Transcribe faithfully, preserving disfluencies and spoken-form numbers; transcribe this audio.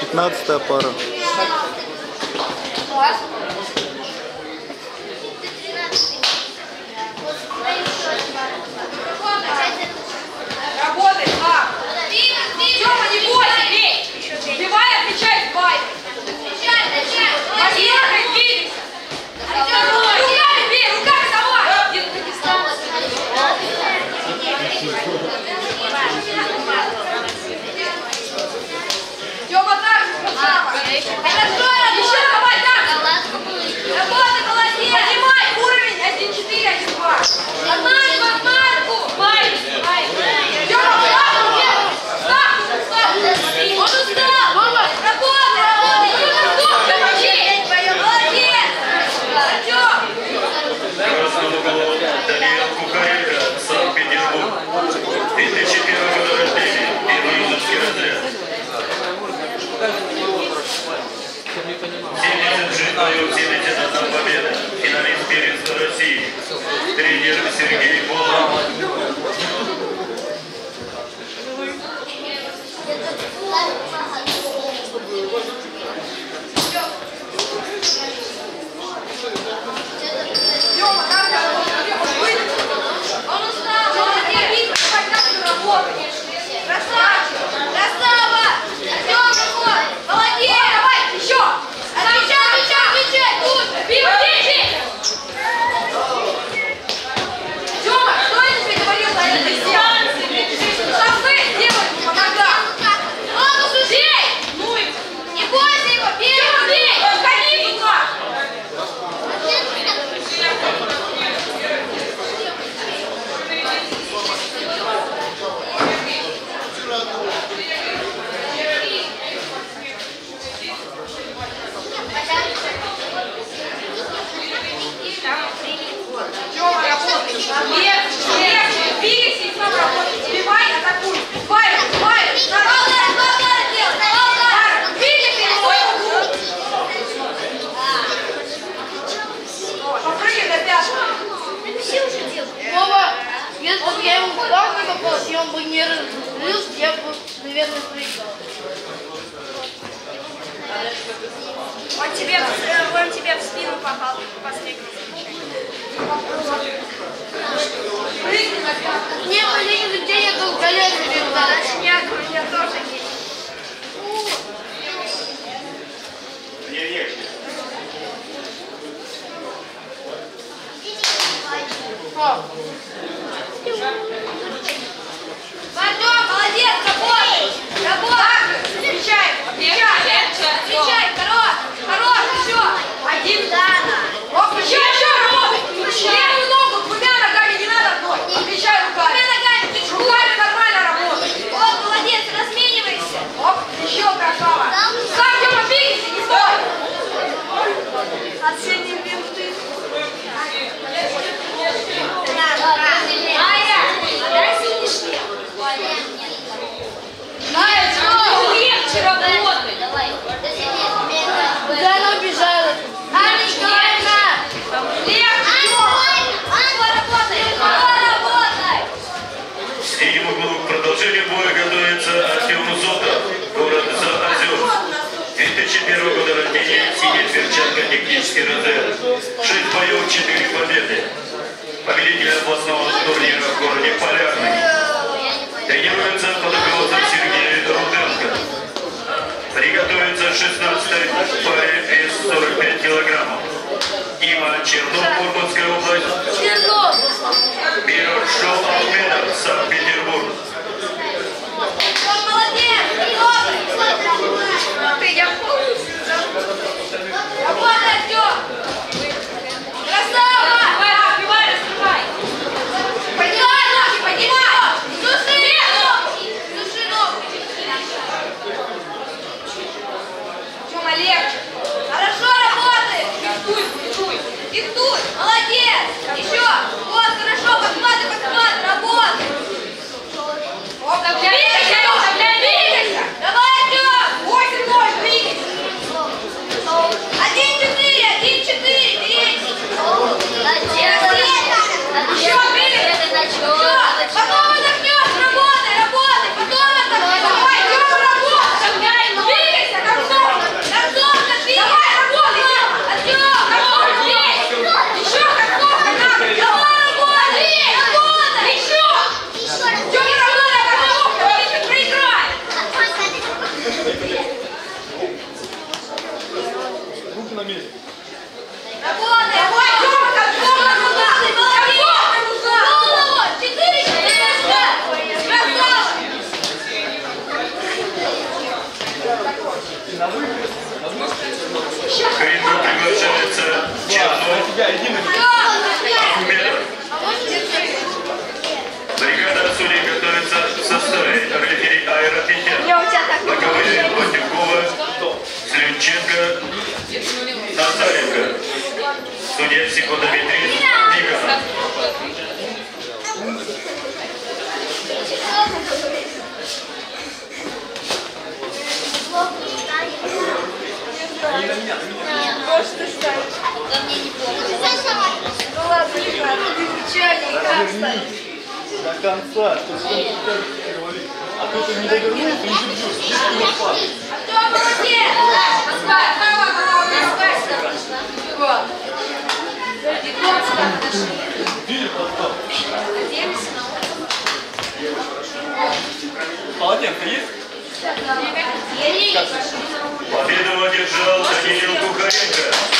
пятнадцатая пара. Работай, Влад! Тёма, не бойся, бей! Убивай, отвечай, бай! Отвечай, отвечай! Подъехай, бей! Руками бей, руками давай! Нет, ты не стал. Тёма, так же, пожалуйста! Хорошо, еще давай, так! Работай, молодец! Поднимай уровень один четыре, один два! Одна, два, два! семьдесят один победа. Финалист первенства России. Тренер Сергей Попов. Он устал, молодец. Красавчик, красава. Артем, молодец. Давай, еще. Отвечай, отвечай, отвечай. Тут, бей, бей. Тёма, что я тебе говорил на этой сеансе? Шафы сделать иногда. Ладно, людей. Ну и не бойся его, бей, бей. Уходи туда. Легче. Хорошо работает. Диктуй, диктуй, диктуй. Я, иди на бригада отсюда готовится в составе артиллерии аэропехен. Локовые, Лотикова, Слюнченко, Назаренко. Судья секундометрист Никонов. Не на меня, на меня. Может, ты ставишь? Ну ладно, не ладно, ты печальный, как ставишь? До конца, что с тобой так говорит. А то ты не довернул, ты не держишь, ты не напал. Кто молодец? Москва, права, права, Москва, Москва. Зайди, вот сюда подошли. Били подпал. Надеемся на улицу. Полотенко есть? Победу одержал Даниил Кухаренко.